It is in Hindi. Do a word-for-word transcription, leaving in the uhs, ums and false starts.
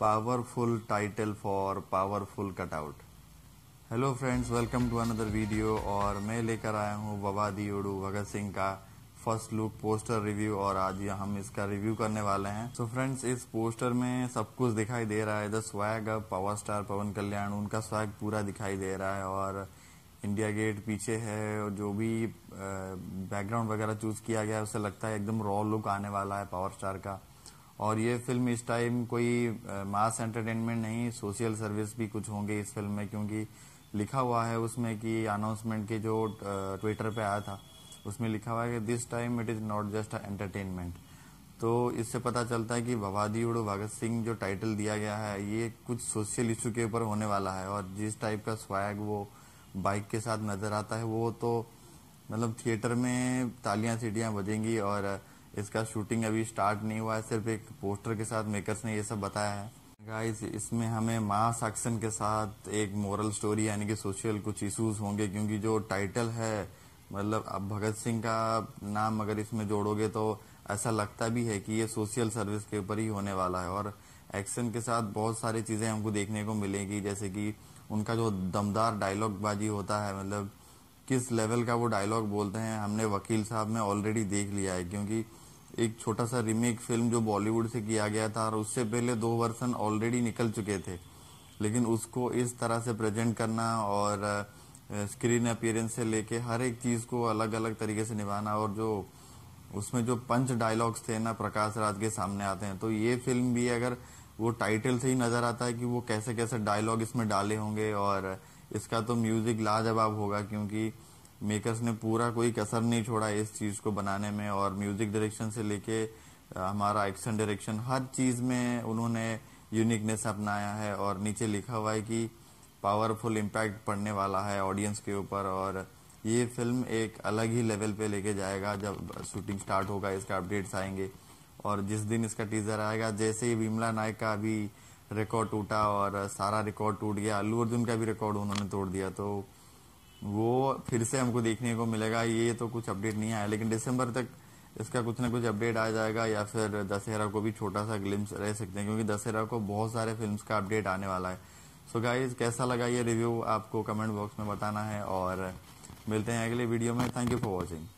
powerful title for powerful cutout. Hello friends, welcome to another video. और मैं लेकर आया हूँ भवादीयुडु भगत सिंह का फर्स्ट लुक पोस्टर रिव्यू, और आज हम इसका रिव्यू करने वाले हैं। सो so फ्रेंड्स, इस पोस्टर में सब कुछ दिखाई दे रहा है। The swag of power star Pawan Kalyan, उनका स्वैग पूरा दिखाई दे रहा है। और इंडिया गेट पीछे है, और जो भी बैकग्राउंड वगैरह चूज किया गया है उससे लगता है एकदम रॉ लुक आने वाला है पावर स्टार का। और ये फिल्म इस टाइम कोई मास एंटरटेनमेंट नहीं, सोशल सर्विस भी कुछ होंगे इस फिल्म में, क्योंकि लिखा हुआ है उसमें कि अनाउंसमेंट के जो ट्विटर पे आया था उसमें लिखा हुआ है कि this time it is not just entertainment. तो इससे पता चलता है कि भवादीयुडु भगत सिंह जो टाइटल दिया गया है ये कुछ सोशल इशू के ऊपर होने वाला है। और जिस टाइप का स्वैग वो बाइक के साथ नज़र आता है वो तो मतलब थिएटर में तालियाँ सीटियाँ बजेंगी। और इसका शूटिंग अभी स्टार्ट नहीं हुआ है, सिर्फ एक पोस्टर के साथ मेकर्स ने ये सब बताया है। गाइस, इसमें हमें मास एक्शन के साथ एक मोरल स्टोरी यानी कि सोशल कुछ इश्यूज होंगे, क्योंकि जो टाइटल है मतलब अब भगत सिंह का नाम अगर इसमें जोड़ोगे तो ऐसा लगता भी है कि ये सोशल सर्विस के ऊपर ही होने वाला है। और एक्शन के साथ बहुत सारी चीज़ें हमको देखने को मिलेंगी, जैसे कि उनका जो दमदार डायलॉग बाजी होता है, मतलब किस लेवल का वो डायलॉग बोलते हैं हमने वकील साहब में ऑलरेडी देख लिया है, क्योंकि एक छोटा सा रीमेक फिल्म जो बॉलीवुड से किया गया था और उससे पहले दो वर्जन ऑलरेडी निकल चुके थे, लेकिन उसको इस तरह से प्रेजेंट करना और स्क्रीन अपीयरेंस से लेके हर एक चीज़ को अलग अलग तरीके से निभाना। और जो उसमें जो पंच डायलॉग्स थे ना प्रकाश राज के सामने आते हैं, तो ये फिल्म भी अगर वो टाइटल से ही नज़र आता है कि वो कैसे कैसे डायलॉग इसमें डाले होंगे। और इसका तो म्यूज़िक लाजवाब होगा, क्योंकि मेकर्स ने पूरा कोई कसर नहीं छोड़ा इस चीज़ को बनाने में। और म्यूज़िक डायरेक्शन से लेके हमारा एक्शन डायरेक्शन हर चीज़ में उन्होंने यूनिकनेस अपनाया है। और नीचे लिखा हुआ है कि पावरफुल इम्पैक्ट पड़ने वाला है ऑडियंस के ऊपर, और ये फिल्म एक अलग ही लेवल पे लेके जाएगा जब शूटिंग स्टार्ट होगा, इसका अपडेट्स आएंगे। और जिस दिन इसका टीज़र आएगा, जैसे ही विमला नायक का भी रिकॉर्ड टूटा और सारा रिकॉर्ड टूट गया, अल्लू अर्जुन का भी रिकॉर्ड उन्होंने तोड़ दिया, तो वो फिर से हमको देखने को मिलेगा। ये तो कुछ अपडेट नहीं आया, लेकिन दिसंबर तक इसका कुछ ना कुछ अपडेट आ जाएगा, या फिर दशहरा को भी छोटा सा ग्लिम्स रह सकते हैं, क्योंकि दशहरा को बहुत सारे फिल्म्स का अपडेट आने वाला है। सो गाइस, कैसा लगा ये रिव्यू आपको कमेंट बॉक्स में बताना है, और मिलते हैं अगले वीडियो में। Thank you for watching.